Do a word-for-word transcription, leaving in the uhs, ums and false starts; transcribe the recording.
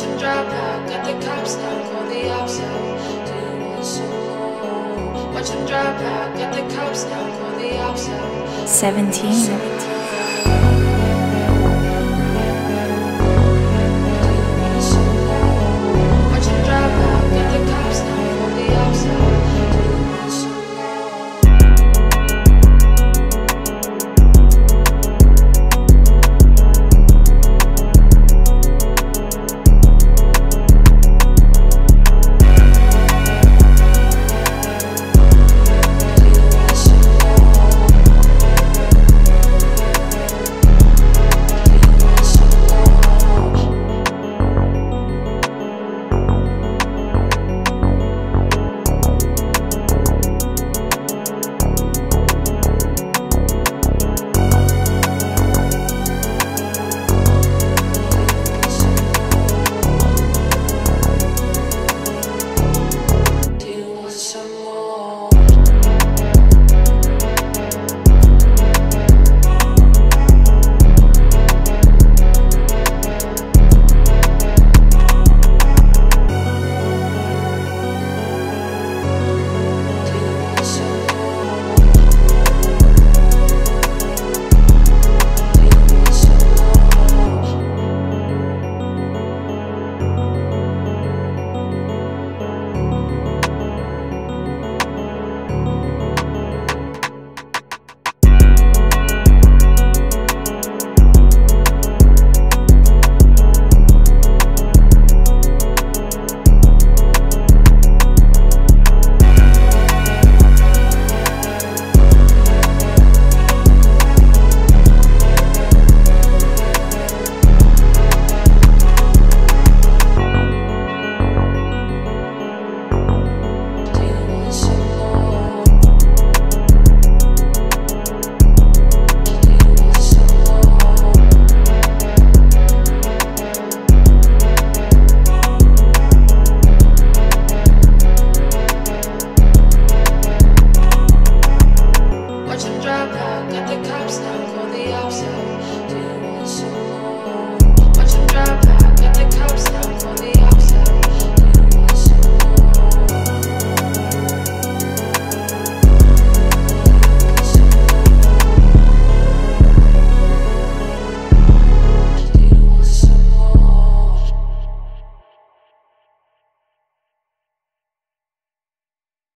watch him drop out. Got the cops out, call the ops out. Do you want some more? Watch him drop out. Got the cops out, call the ops out. seventeen.